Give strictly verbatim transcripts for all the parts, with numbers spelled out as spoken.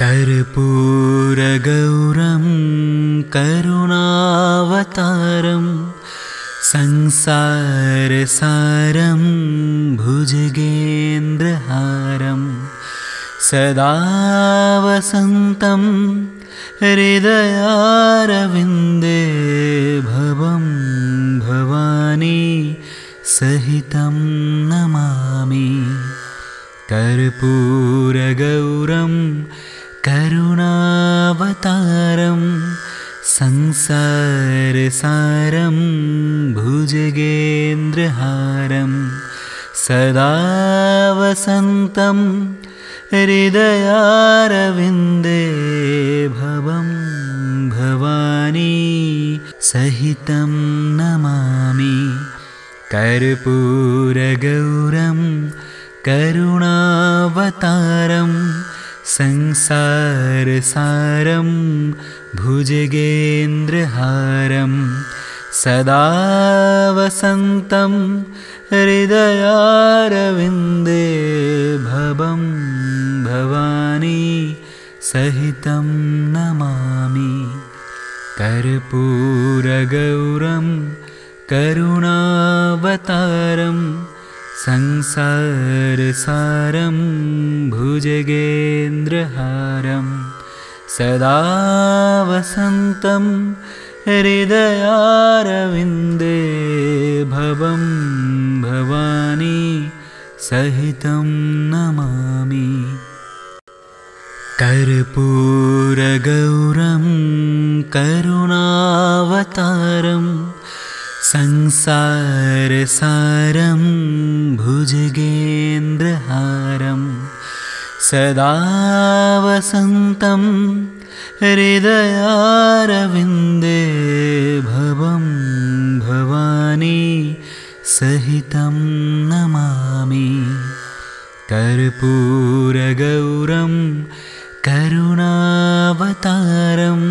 कर्पूर गौरम करुणावतारम संसार सारम भुजगेन्द्रहारम सदा वसंतं हृदयारविंदे भवं भवानी सहितं नमामि। कर्पूर गौरम करुणावतारं संसारसारं भुजगेन्द्रहारं सदा वसन्तं हृदयारविन्दे भवं भवानी सहितं नमामि। कर्पूरगौरं करुणावतारं संसार सारं भुजगेन्द्रहारं सदा वसन्तं हृदयारविन्दे भवं भवानी सहितं नमामि। कर्पूरगौरं करुणावतारं संसारसारं भुजगेन्द्रहारं सदा वसन्तं हृदयारविन्दे भवं भवानी सहितं नमामि। कर्पूरगौरं करुणावतारं संसारसारं भुजगेन्द्रहारं सदा वसन्तं हृदयारविन्दे भवं भवानी सहितं नमामि। कर्पूरगौरं करुणावतारं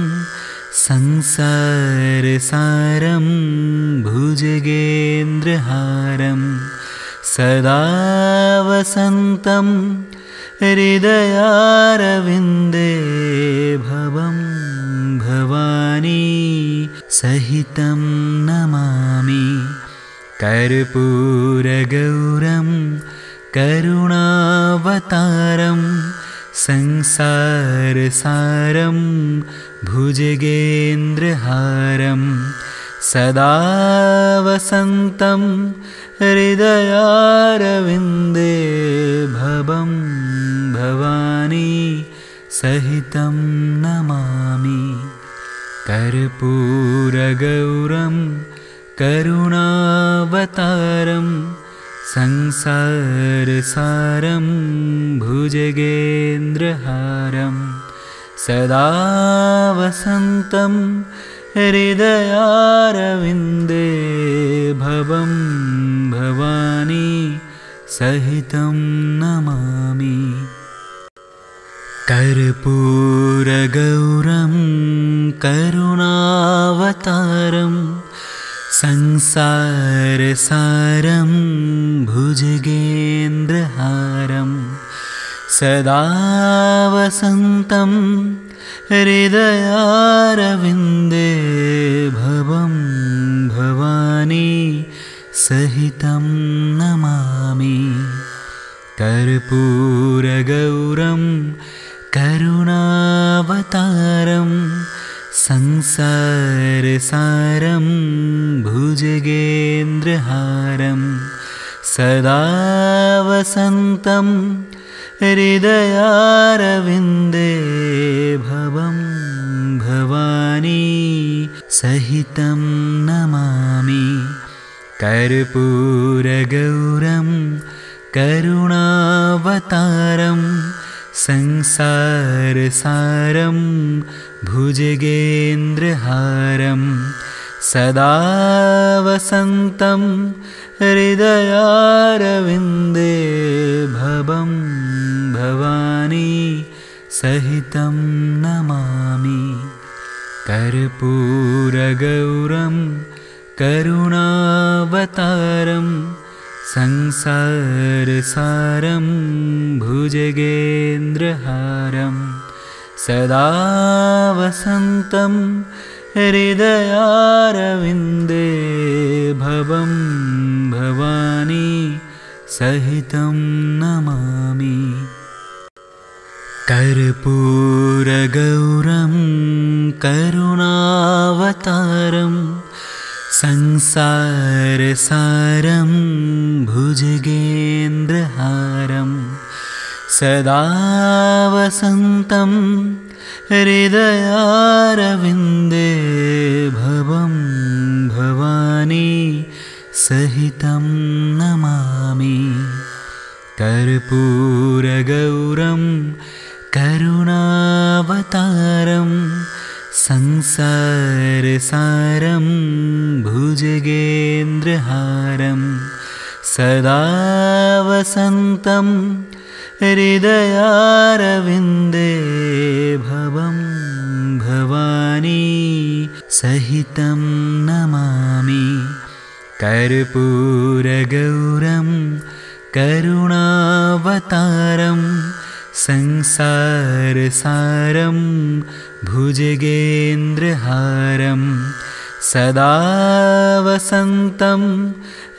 संसार सारं भुजगेन्द्रहारं सदा वसन्तं हृदयारविन्दे भवं भवानी सहितं नमामि। कर्पूरगौरं करुणावतारं संसार सारं भुजगेन्द्रहारं सदा वसन्तं हृदयारविन्दे भवं भवानी सहितं नमामि। कर्पूरगौरं करुणावतारं संसारसारं भुजगेन्द्रहारं सदा वसन्तं हृदयारविन्दे भवं भवानी सहितं नमामि। कर्पूरगौरं करुणावतारं संसारसारं भुजगेन्द्रहारं सदा वसन्तं हृदयारविन्दे भवं भवानी सहितं नमामि। कर्पूरगौरं करुणावतारं संसारसारं भुजगेन्द्रहारं सदा वसन्तं हृदयारविन्दे भवं भवानी सहितं नमामि। कर्पूरगौरं करुणावतारं संसारसारं भुजगेन्द्रहारं सदा वसन्तं हृदयारविन्दे भवं भवानी सहितं नमामि। कर्पूरगौरं करुणावतारं संसारसारं भुजगेन्द्रहारं सदा वसन्तं हृदयारविन्दे भवं भवानी सहितं नमामि। कर्पूरगौरं करुणावतारं संसारसारं भुजगेन्द्रहारं सदा वसन्तं हृदयारविन्दे भवं भवानी सहितं नमामि। कर्पूरगौरं करुणावतारं संसारसारं भुजगेन्द्रहारं सदा वसन्तं हृदयारविन्दे भवं भवानी सहितं नमामि। कर्पूरगौरं करुणावतारं संसारसारं भुजगेन्द्रहारं सदा वसन्तं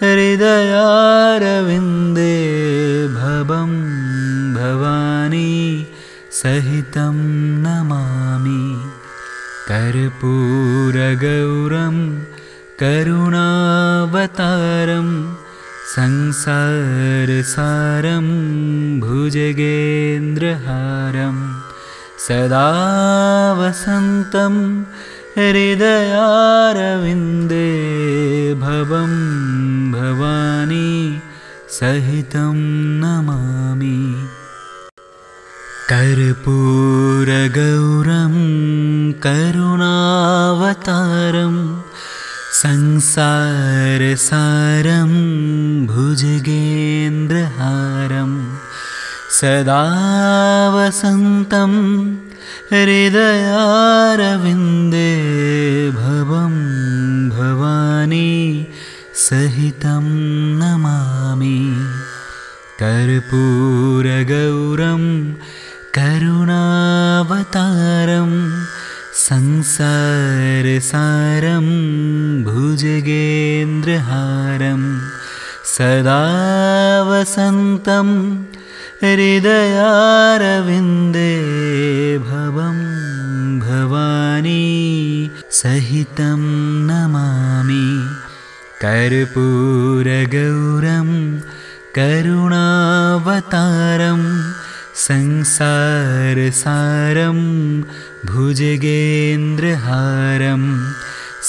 हृदयारविन्दे भवं भवानी सहितं नमामि। कर्पूरगौरं करुणावतारं संसारसारं भुजगेन्द्रहारं सदा वसन्तं हृदयारविन्दे भवं भवानी सहितं नमामि। कर्पूरगौरं करुणावतारं संसारसारं भुजगेन्द्रहारं सदा वसन्तं हृदयारविन्दे भवं भवानी सहितं नमामि। कर्पूरगौरं करुणावतारं संसारसारं भुजगेन्द्रहारं सदा वसन्तं हृदयारविन्दे भवं भवानी सहितं नमामि। कर्पूरगौरं करुणावतारं संसारसारं भुजगेन्द्रहारं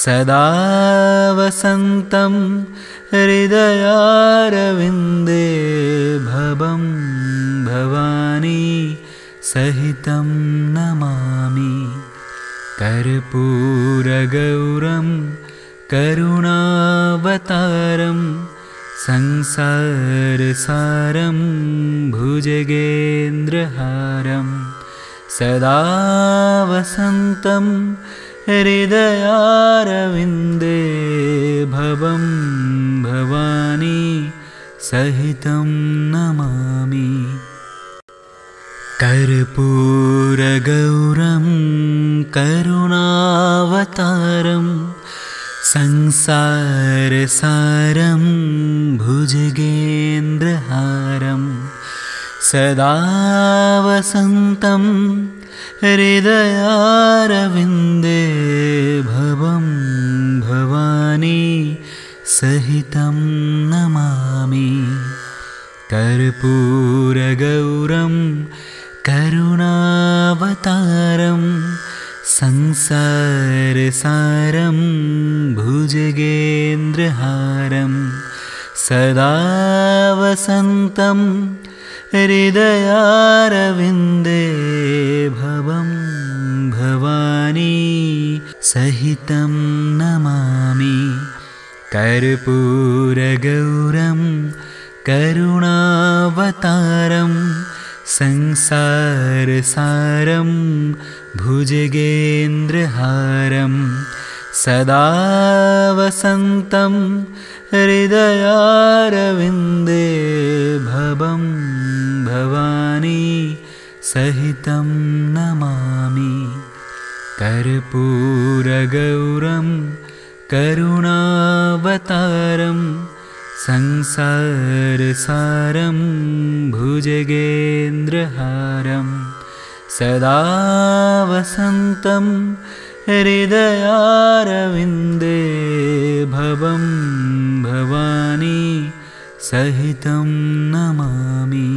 सदा वसन्तं हृदयारविन्दे भवं भवानी सहितं नमामि। कर्पूरगौरं करुणावतारं संसारसारं भुजगेन्द्रहारं सदा वसन्तं हृदयारविन्दे भवं भवानी सहितं नमामि। कर्पूरगौरं करुणावतारं संसारसारं भुजगेन्द्रहारं सदा वसन्तं हृदयारविन्दे भवं भवानी सहितं नमामि। कर्पूरगौरं करुणावतारं संसारसारं भुजगेन्द्रहारं सदा वसन्तं हृदयारविन्दे भवं भवानी सहितं नमामि। कर्पूरगौरं करुणावतारं संसारसारं भुजगेन्द्रहारं सदा वसन्तं हृदयारविन्दे भवं भवानी सहितं नमामि कर्पूरगौरं करुणावतारं संसारसारं भुजगेन्द्रहारं सदा वसन्तं हृदयारविन्दे भवं भवानी सहितं नमामि।